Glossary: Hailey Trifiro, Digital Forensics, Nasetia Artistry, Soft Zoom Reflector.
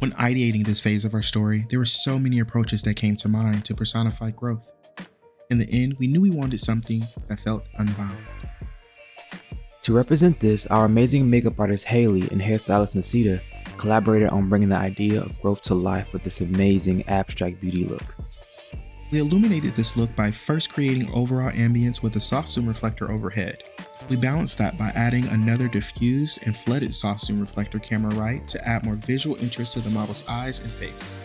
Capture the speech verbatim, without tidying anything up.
When ideating this phase of our story, there were so many approaches that came to mind to personify growth. In the end, we knew we wanted something that felt unbound. To represent this, our amazing makeup artist Hailey and hairstylist Nasetia collaborated on bringing the idea of growth to life with this amazing abstract beauty look. We illuminated this look by first creating overall ambience with a soft zoom reflector overhead. We balanced that by adding another diffused and flooded soft zoom reflector camera right to add more visual interest to the model's eyes and face.